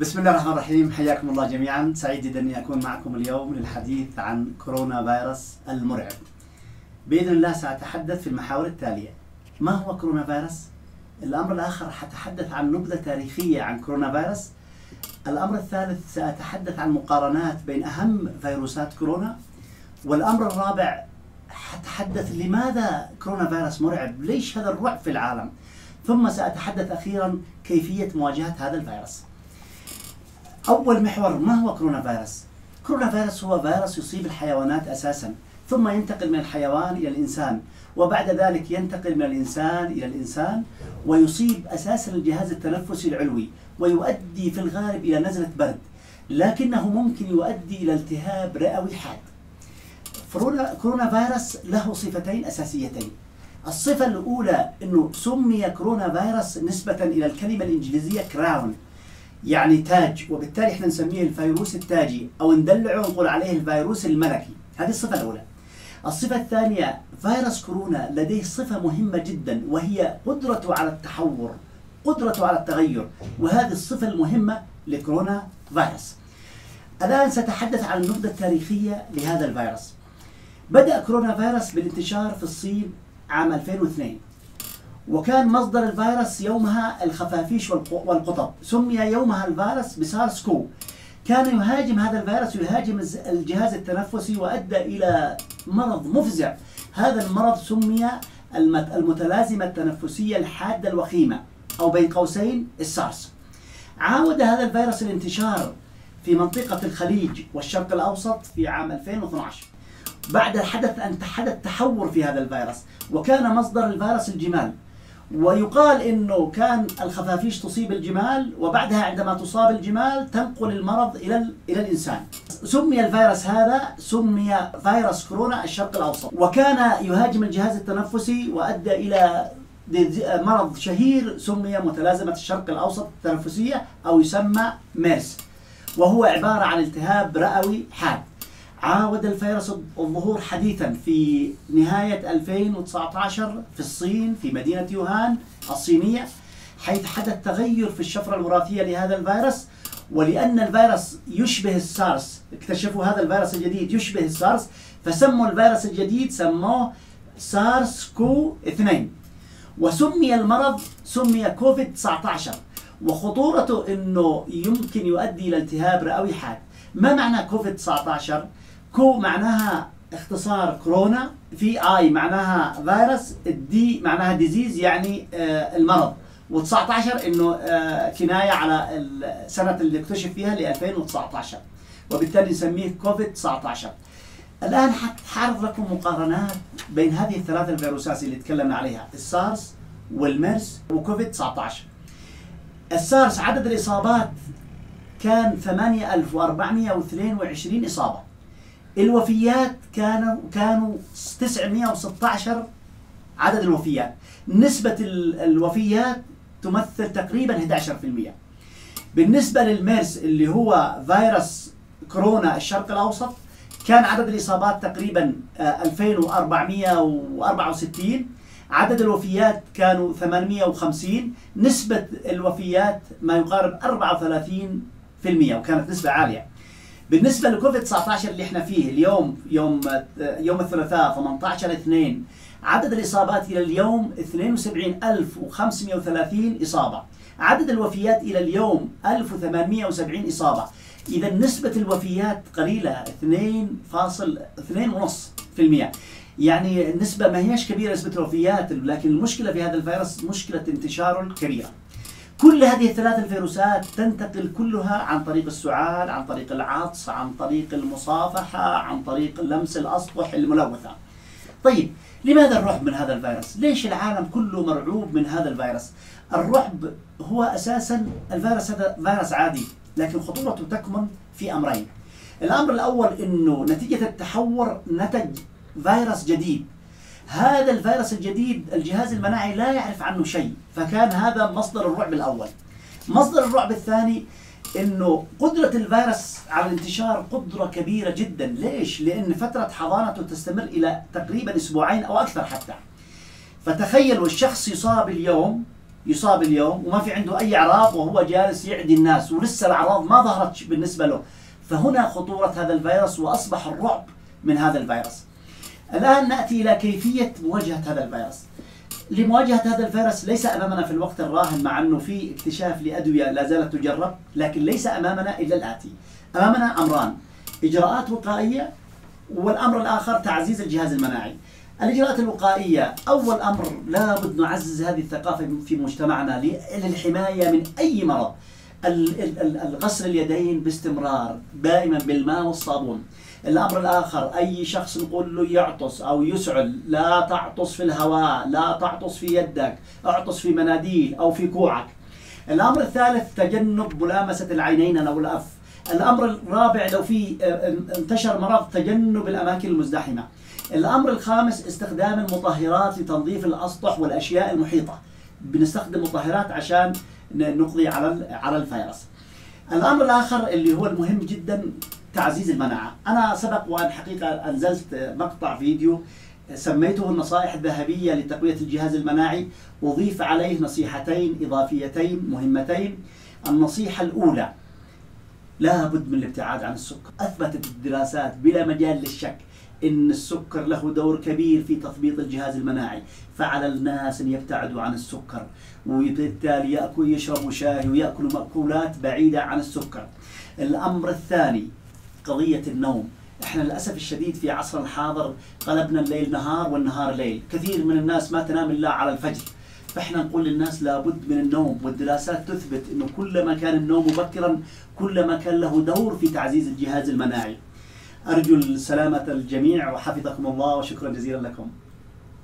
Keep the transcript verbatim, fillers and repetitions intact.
بسم الله الرحمن الرحيم، حياكم الله جميعا. سعيد جدا اني اكون معكم اليوم للحديث عن كورونا فيروس المرعب. باذن الله ساتحدث في المحاور التاليه: ما هو كورونا فيروس؟ الامر الاخر حتحدث عن نبذه تاريخيه عن كورونا فيروس. الامر الثالث ساتحدث عن مقارنات بين اهم فيروسات كورونا. والامر الرابع حتحدث لماذا كورونا فيروس مرعب؟ ليش هذا الرعب في العالم؟ ثم ساتحدث اخيرا كيفيه مواجهه هذا الفيروس. أول محور: ما هو كورونا فيروس؟ كورونا فيروس هو فيروس يصيب الحيوانات أساساً، ثم ينتقل من الحيوان إلى الإنسان، وبعد ذلك ينتقل من الإنسان إلى الإنسان، ويصيب أساساً الجهاز التنفسي العلوي، ويؤدي في الغالب إلى نزلة برد، لكنه ممكن يؤدي إلى التهاب رئوي حاد. كورونا فيروس له صفتين أساسيتين. الصفة الأولى أنه سمي كورونا فيروس نسبة إلى الكلمة الإنجليزية كراون، يعني تاج، وبالتالي احنا نسميه الفيروس التاجي، او ندلعه ونقول عليه الفيروس الملكي. هذه الصفه الاولى. الصفه الثانيه: فيروس كورونا لديه صفه مهمه جدا، وهي قدرته على التحور، قدرته على التغير، وهذه الصفه المهمه لكورونا فيروس. الان ساتحدث عن النبذه التاريخيه لهذا الفيروس. بدا كورونا فيروس بالانتشار في الصين عام ألفين واثنين، وكان مصدر الفيروس يومها الخفافيش والقطط. سمي يومها الفيروس بسارس كو. كان يهاجم هذا الفيروس ويهاجم الجهاز التنفسي، وأدى إلى مرض مفزع. هذا المرض سمي المتلازمة التنفسية الحادة الوخيمة، أو بين قوسين السارس. عاود هذا الفيروس الانتشار في منطقة الخليج والشرق الأوسط في عام ألفين واثني عشر، بعد الحدث أن حدث تحور في هذا الفيروس، وكان مصدر الفيروس الجمال. ويقال انه كان الخفافيش تصيب الجمال، وبعدها عندما تصاب الجمال تنقل المرض الى الى الانسان. سمي الفيروس هذا سمي فيروس كورونا الشرق الاوسط، وكان يهاجم الجهاز التنفسي، وادى الى مرض شهير سمي متلازمه الشرق الاوسط التنفسيه، او يسمى ميرس، وهو عباره عن التهاب رئوي حاد. عاود الفيروس الظهور حديثا في نهاية ألفين وتسعة عشر في الصين، في مدينة يوهان الصينية، حيث حدث تغير في الشفرة الوراثية لهذا الفيروس. ولأن الفيروس يشبه السارس، اكتشفوا هذا الفيروس الجديد يشبه السارس، فسموا الفيروس الجديد سموه سارس كو اثنين. وسمي المرض سمي كوفيد تسعة عشر، وخطورته أنه يمكن يؤدي إلى التهاب رئوي حاد. ما معنى كوفيد تسعة عشر؟ كو معناها اختصار كورونا، في اي معناها فيروس، الدي معناها ديزيز يعني آه المرض، و19 انه آه كنايه على السنه اللي اكتشف فيها ل ألفين وتسعة عشر، وبالتالي نسميه كوفيد تسعة عشر. الان حعرض لكم مقارنات بين هذه الثلاثه الفيروسات اللي تكلمنا عليها: السارس والميرس وكوفيد تسعة عشر. السارس عدد الاصابات كان ثمانية آلاف وأربعمئة واثنين وعشرين إصابة. الوفيات كانوا كانوا تسعمئة وستة عشر عدد الوفيات. نسبة الوفيات تمثل تقريبا أحد عشر بالمئة. بالنسبة للميرس اللي هو فيروس كورونا الشرق الأوسط، كان عدد الإصابات تقريبا ألفين وأربعمئة وأربعة وستين، عدد الوفيات كانوا ثمانمئة وخمسين، نسبة الوفيات ما يقارب أربعة وثلاثين بالمئة، وكانت نسبة عالية. بالنسبة لكوفيد تسعة عشر اللي احنا فيه اليوم، يوم يوم الثلاثاء ثمانية عشر اثنين، عدد الإصابات إلى اليوم اثنين وسبعين ألف وخمسمئة وثلاثين إصابة، عدد الوفيات إلى اليوم ألف وثمانمئة وسبعين إصابة. إذا نسبة الوفيات قليلة، اثنين فاصل اثنين بالمئة، يعني النسبة ما هيش كبيرة نسبة الوفيات، لكن المشكلة في هذا الفيروس مشكلة انتشار كبيرة. كل هذه الثلاث الفيروسات تنتقل كلها عن طريق السعال، عن طريق العطس، عن طريق المصافحة، عن طريق لمس الأسطح الملوثة. طيب، لماذا الرعب من هذا الفيروس؟ ليش العالم كله مرعوب من هذا الفيروس؟ الرعب هو أساساً الفيروس هذا فيروس عادي، لكن خطورته تكمن في أمرين. الأمر الأول أنه نتيجة التحور نتج فيروس جديد. هذا الفيروس الجديد الجهاز المناعي لا يعرف عنه شيء، فكان هذا مصدر الرعب الأول. مصدر الرعب الثاني أنه قدرة الفيروس على الانتشار قدرة كبيرة جدا. ليش؟ لأن فترة حضانته تستمر إلى تقريبا أسبوعين أو أكثر حتى. فتخيلوا الشخص يصاب اليوم، يصاب اليوم وما في عنده أي أعراض وهو جالس يعدي الناس ولسه الأعراض ما ظهرت بالنسبة له، فهنا خطورة هذا الفيروس وأصبح الرعب من هذا الفيروس. الآن نأتي إلى كيفية مواجهة هذا الفيروس. لمواجهة هذا الفيروس ليس أمامنا في الوقت الراهن، مع أنه في اكتشاف لأدوية لا زالت تجرب، لكن ليس أمامنا إلا الآتي. أمامنا أمران: إجراءات وقائية، والأمر الآخر تعزيز الجهاز المناعي. الإجراءات الوقائية، أول أمر لابد نعزز هذه الثقافة في مجتمعنا للحماية من أي مرض. الغسل اليدين باستمرار دائما بالماء والصابون. الأمر الآخر، أي شخص نقول له يعطس أو يسعل، لا تعطس في الهواء، لا تعطس في يدك، اعطس في مناديل أو في كوعك. الأمر الثالث، تجنب ملامسة العينين أو الأف. الأمر الرابع، لو في انتشر مرض، تجنب الأماكن المزدحمة. الأمر الخامس، استخدام المطهرات لتنظيف الأسطح والأشياء المحيطة. بنستخدم مطهرات عشان نقضي على على الفيروس. الأمر الآخر اللي هو المهم جدا، تعزيز المناعة. أنا سبق وأن حقيقة أنزلت مقطع فيديو سميته النصائح الذهبية لتقوية الجهاز المناعي، أضيف عليه نصيحتين إضافيتين مهمتين. النصيحة الأولى، لا بد من الابتعاد عن السكر. أثبتت الدراسات بلا مجال للشك إن السكر له دور كبير في تثبيط الجهاز المناعي، فعلى الناس أن يبتعدوا عن السكر، وبالتالي يأكلوا يشربوا شاي ويأكلوا مأكولات بعيدة عن السكر. الأمر الثاني، قضية النوم. احنا للأسف الشديد في عصرنا الحاضر قلبنا الليل نهار والنهار ليل، كثير من الناس ما تنام إلا على الفجر، فاحنا نقول للناس لابد من النوم، والدراسات تثبت إنه كلما كان النوم مبكرا كلما كان له دور في تعزيز الجهاز المناعي. أرجو السلامة الجميع وحفظكم الله، وشكرا جزيلا لكم.